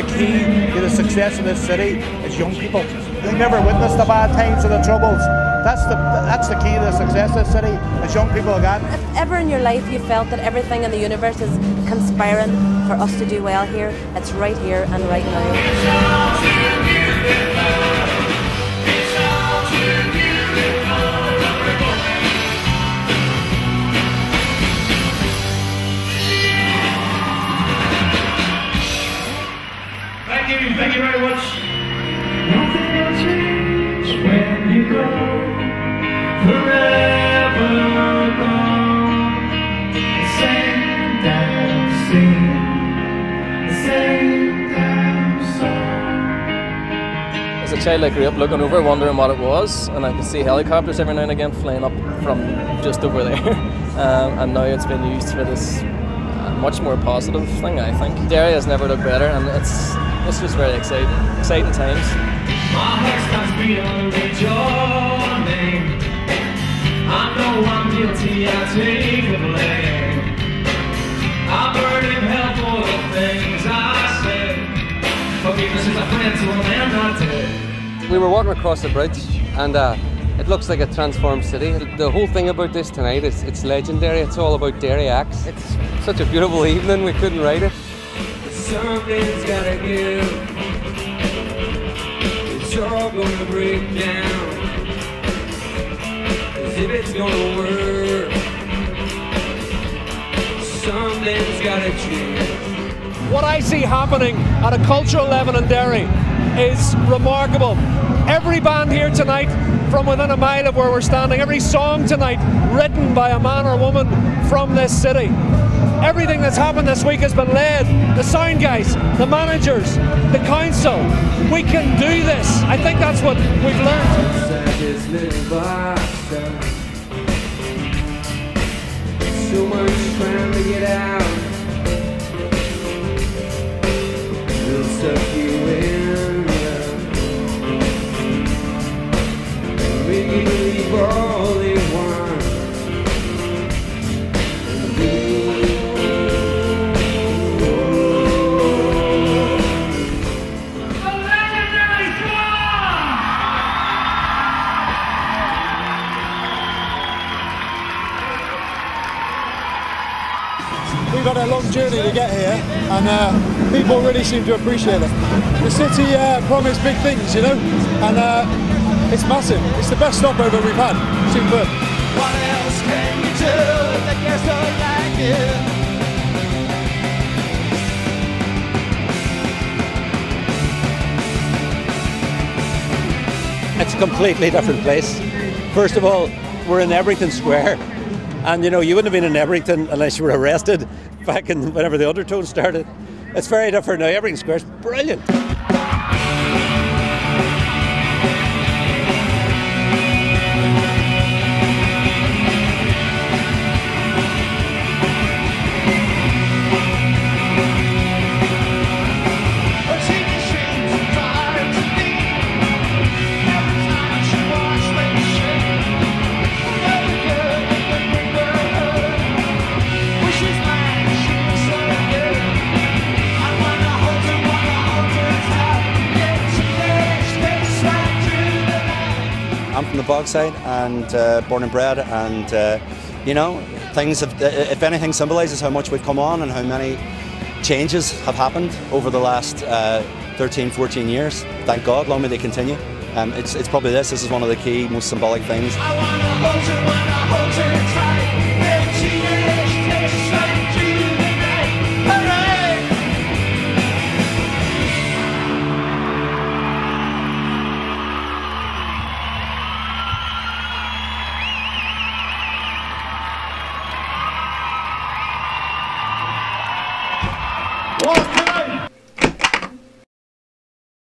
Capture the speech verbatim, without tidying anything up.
the key to the success of this city is young people. They never witnessed the bad times or the troubles. That's the that's the key to the success of the city, as young people again. If ever in your life you felt that everything in the universe is conspiring for us to do well here, it's right here and right now. Thank you, thank you very much. As a child I grew up looking over, wondering what it was, and I could see helicopters every now and again flying up from just over there. um, and now it's been used for this much more positive thing, I think. Derry has never looked better, and it's it's just very exciting, exciting times. My heart starts beating with your name. I know I'm guilty, I take the blame. I burn in hell for the things I said. Forgiveness is a friend, so I'm not dead. We were walking across the bridge, and uh, it looks like a transformed city. The whole thing about this tonight is it's legendary. It's all about Derry acts. It's such a beautiful evening, we couldn't write it. Something's gotta give. It's all gonna break down. As if it's gonna work. Something's gotta change. What I see happening at a cultural level in Derry is remarkable. Every band here tonight from within a mile of where we're standing, every song tonight written by a man or woman from this city. Everything that's happened this week has been led. The sound guys, the managers, the council. We can do this. I think that's what we've learned. So much trying to get out. We'll suck you in. We believe all they want. We've had a long journey to get here, and uh, people really seem to appreciate it. The city uh, promised big things, you know, and uh, it's massive. It's the best stopover we've had. Superb. What else can you do that gets so like you? It's a completely different place. First of all, we're in Ebrington Square. And you know, you wouldn't have been in Ebrington unless you were arrested back in whenever the Undertone started. It's very different now. Ebrington Square's brilliant. I'm from the Bogside and uh, born and bred, and uh, you know, things have, if anything, symbolises how much we've come on and how many changes have happened over the last uh, thirteen, fourteen years. Thank God, long may they continue. Um, it's, it's probably this, this is one of the key, most symbolic things. I wanna hold you, wanna hold you tight. What?